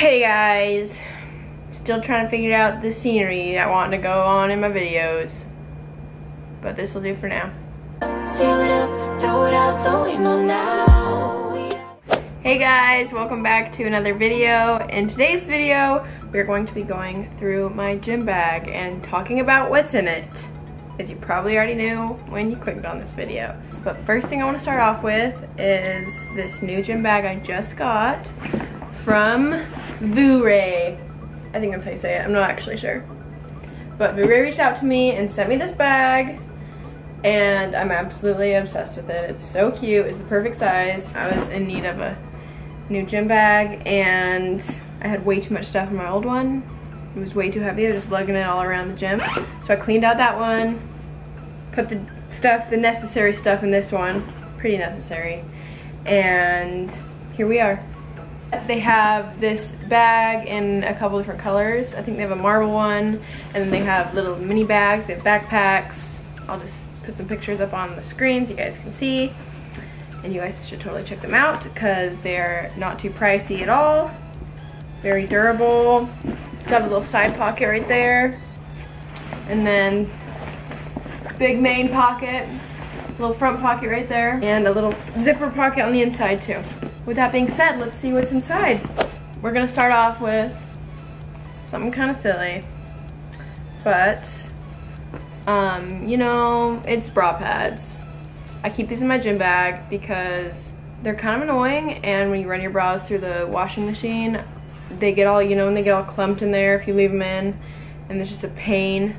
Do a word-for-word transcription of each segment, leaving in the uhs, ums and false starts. Hey guys, still trying to figure out the scenery I want to go on in my videos, but this will do for now. Hey guys, welcome back to another video. In today's video, we're going to be going through my gym bag and talking about what's in it, as you probably already knew when you clicked on this video. But first thing I want to start off with is this new gym bag I just got from VooRay. I think that's how you say it, I'm not actually sure. But VooRay reached out to me and sent me this bag, and I'm absolutely obsessed with it. It's so cute, it's the perfect size. I was in need of a new gym bag, and I had way too much stuff in my old one. It was way too heavy, I was just lugging it all around the gym. So I cleaned out that one, put the stuff, the necessary stuff in this one, pretty necessary, and here we are. They have this bag in a couple different colors. I think they have a marble one, and they have little mini bags, they have backpacks. I'll just put some pictures up on the screen so you guys can see, and you guys should totally check them out because they're not too pricey at all, very durable. It's got a little side pocket right there, and then big main pocket, little front pocket right there, and a little zipper pocket on the inside too. With that being said, let's see what's inside. We're gonna start off with something kind of silly, but um, you know, it's bra pads. I keep these in my gym bag because they're kind of annoying, and when you run your bras through the washing machine, they get all, you know, and they get all clumped in there if you leave them in, and it's just a pain.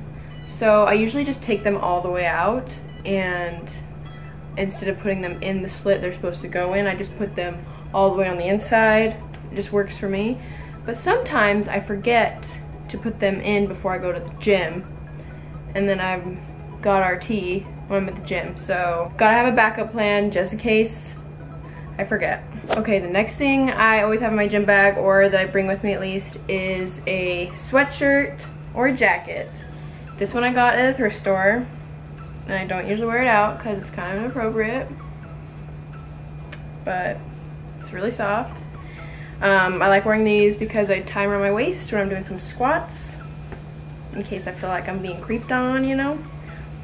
So I usually just take them all the way out, and instead of putting them in the slit they're supposed to go in, I just put them all the way on the inside. It just works for me. But sometimes I forget to put them in before I go to the gym, and then I've got R T when I'm at the gym. So gotta have a backup plan just in case I forget. Okay, the next thing I always have in my gym bag, or that I bring with me at least, is a sweatshirt or a jacket. This one I got at a thrift store, and I don't usually wear it out because it's kind of inappropriate, but it's really soft. Um, I like wearing these because I tie them around my waist when I'm doing some squats, in case I feel like I'm being creeped on, you know,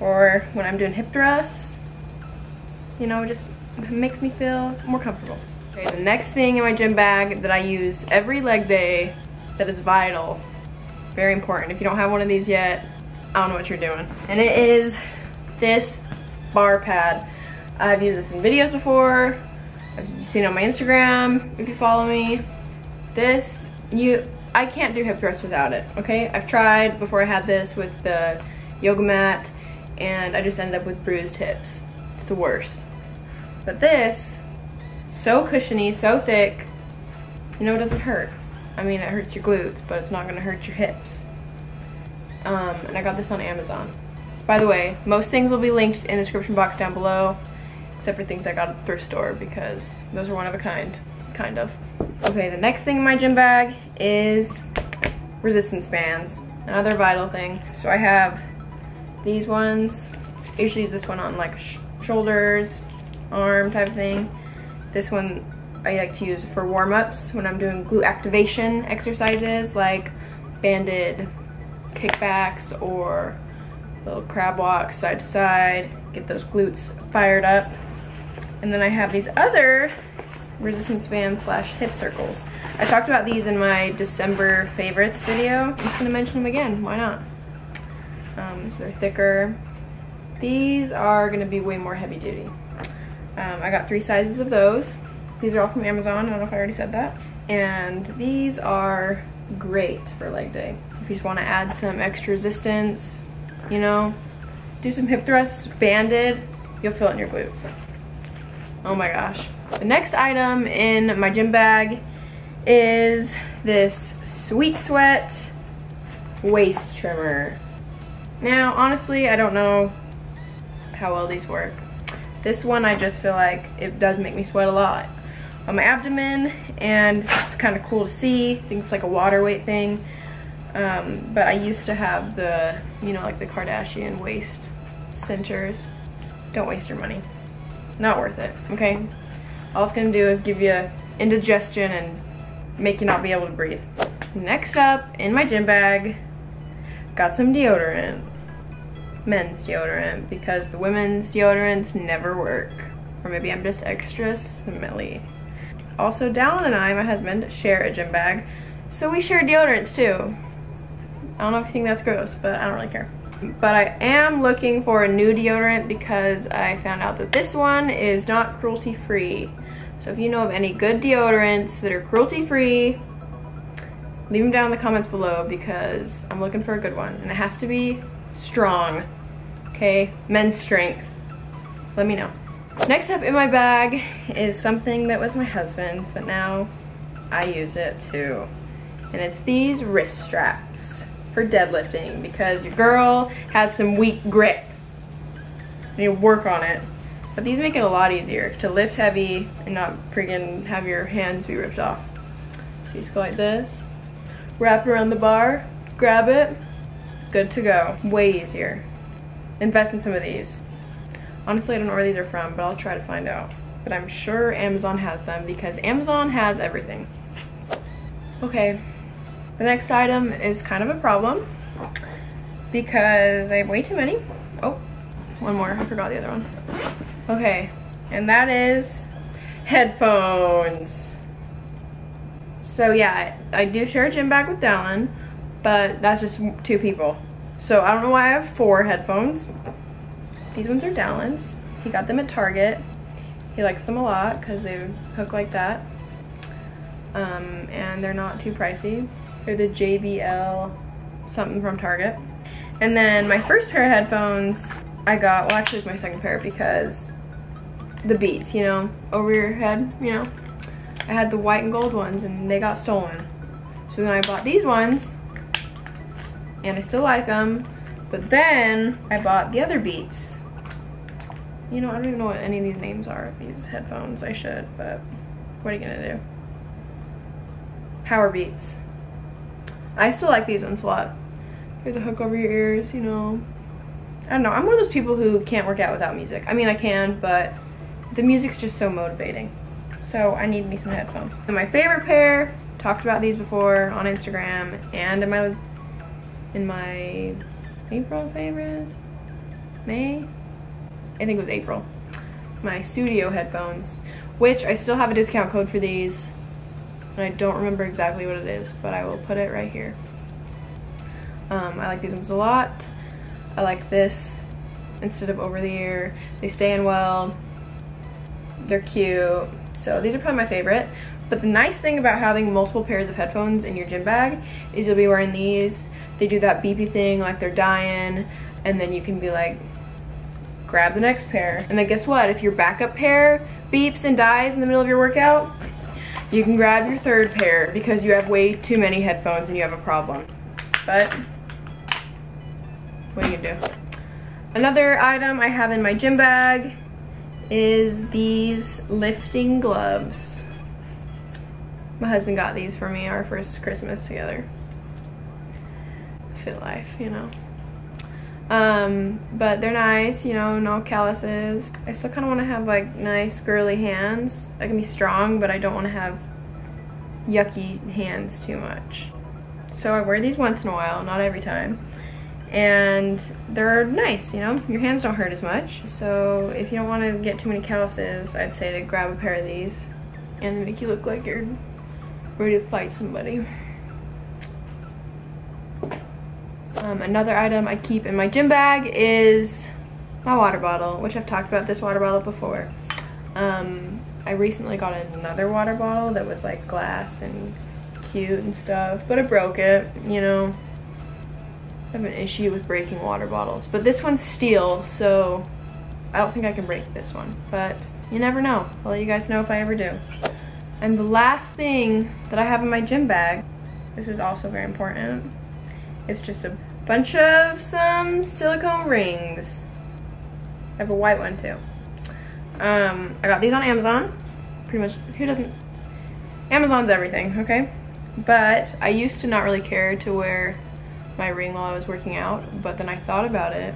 or when I'm doing hip thrusts, you know, just it makes me feel more comfortable. Okay, the next thing in my gym bag that I use every leg day that is vital, very important. If you don't have one of these yet, I don't know what you're doing. And it is this bar pad. I've used this in videos before, I've seen it on my Instagram if you follow me. This, you, I can't do hip thrusts without it, okay? I've tried before I had this with the yoga mat, and I just ended up with bruised hips. It's the worst. But this, so cushiony, so thick, you know, it doesn't hurt. I mean, it hurts your glutes, but it's not gonna hurt your hips. Um, and I got this on Amazon. By the way, most things will be linked in the description box down below, except for things I got at the thrift store because those are one of a kind, kind of. Okay, the next thing in my gym bag is resistance bands, another vital thing. So I have these ones. I usually use this one on like sh shoulders, arm type of thing. This one I like to use for warm-ups when I'm doing glute activation exercises like banded kickbacks or little crab walks side to side, get those glutes fired up. And then I have these other resistance bands slash hip circles. I talked about these in my December favorites video. I'm just gonna mention them again, why not? Um, so they're thicker. These are gonna be way more heavy duty. Um, I got three sizes of those. These are all from Amazon, I don't know if I already said that. And these are great for leg day. If you just wanna add some extra resistance, you know, do some hip thrusts, banded, you'll feel it in your glutes. Oh my gosh. The next item in my gym bag is this Sweet Sweat waist trimmer. Now, honestly, I don't know how well these work. This one I just feel like it does make me sweat a lot on my abdomen, and it's kind of cool to see. I think it's like a water weight thing, um, but I used to have the, you know, like the Kardashian waist cinchers. Don't waste your money. Not worth it, okay? All it's gonna do is give you indigestion and make you not be able to breathe. Next up, in my gym bag, got some deodorant. Men's deodorant, because the women's deodorants never work. Or maybe I'm just extra smelly. Also, Dallin and I, my husband, share a gym bag, so we share deodorants too. I don't know if you think that's gross, but I don't really care. But I am looking for a new deodorant because I found out that this one is not cruelty-free. So if you know of any good deodorants that are cruelty-free, leave them down in the comments below because I'm looking for a good one. And it has to be strong, okay? Men's strength. Let me know. Next up in my bag is something that was my husband's, but now I use it too. And it's these wrist straps for deadlifting because your girl has some weak grip. You need to work on it. But these make it a lot easier to lift heavy and not friggin' have your hands be ripped off. So you just go like this, wrap it around the bar, grab it, good to go. Way easier. Invest in some of these. Honestly, I don't know where these are from, but I'll try to find out. But I'm sure Amazon has them because Amazon has everything. Okay, the next item is kind of a problem because I have way too many. Oh, one more, I forgot the other one. Okay, and that is headphones. So yeah, I do share a gym bag with Dallin, but that's just two people. So I don't know why I have four headphones. These ones are Dallin's. He got them at Target. He likes them a lot because they hook like that. Um, and they're not too pricey. They're the J B L something from Target. And then my first pair of headphones I got, well actually it's my second pair because the Beats, you know, over your head, you know. I had the white and gold ones and they got stolen. So then I bought these ones and I still like them. But then I bought the other Beats. You know, I don't even know what any of these names are of these headphones. I should, but what are you gonna do? Powerbeats. I still like these ones a lot. They're the hook over your ears, you know. I don't know, I'm one of those people who can't work out without music. I mean, I can, but the music's just so motivating. So I need me some headphones. And my favorite pair, talked about these before on Instagram and in my, in my April favorites, May? I think it was April. My Sudio headphones, which I still have a discount code for these. And I don't remember exactly what it is, but I will put it right here. Um, I like these ones a lot. I like this instead of over the ear. They stay in well. They're cute. So these are probably my favorite. But the nice thing about having multiple pairs of headphones in your gym bag is you'll be wearing these. They do that beepy thing like they're dying, and then you can be like, grab the next pair. And then guess what? If your backup pair beeps and dies in the middle of your workout, you can grab your third pair because you have way too many headphones and you have a problem. But what do you do? Another item I have in my gym bag is these lifting gloves. My husband got these for me our first Christmas together. Fit life, you know. Um, but they're nice, you know, no calluses. I still kind of want to have like nice girly hands. I can be strong, but I don't want to have yucky hands too much. So I wear these once in a while, not every time. And they're nice, you know, your hands don't hurt as much. So if you don't want to get too many calluses, I'd say to grab a pair of these and they make you look like you're ready to fight somebody. Um, another item I keep in my gym bag is my water bottle, which I've talked about this water bottle before. Um, I recently got another water bottle that was like glass and cute and stuff, but I broke it, you know. I have an issue with breaking water bottles, but this one's steel, so I don't think I can break this one, but you never know. I'll let you guys know if I ever do. And the last thing that I have in my gym bag, this is also very important, it's just a bunch of some silicone rings. I have a white one too. Um, I got these on Amazon. Pretty much, who doesn't? Amazon's everything, okay? But I used to not really care to wear my ring while I was working out, but then I thought about it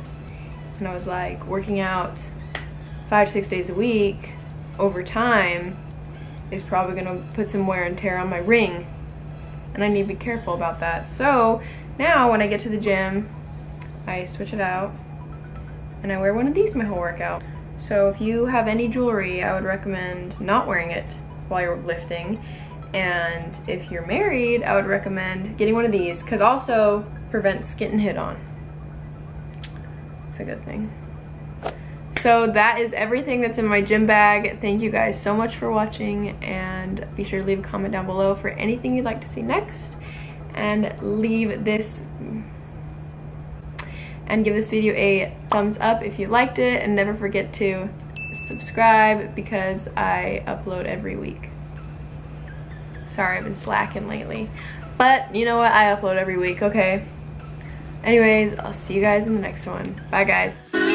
and I was like, working out five, six days a week over time is probably gonna put some wear and tear on my ring. and I need to be careful about that. So now when I get to the gym, I switch it out and I wear one of these my whole workout. So if you have any jewelry, I would recommend not wearing it while you're lifting. And if you're married, I would recommend getting one of these, because also prevents getting hit on. It's a good thing. So that is everything that's in my gym bag. Thank you guys so much for watching, and be sure to leave a comment down below for anything you'd like to see next, and leave this and give this video a thumbs up if you liked it, and never forget to subscribe because I upload every week. Sorry, I've been slacking lately, but you know what? I upload every week, okay? Anyways, I'll see you guys in the next one. Bye guys.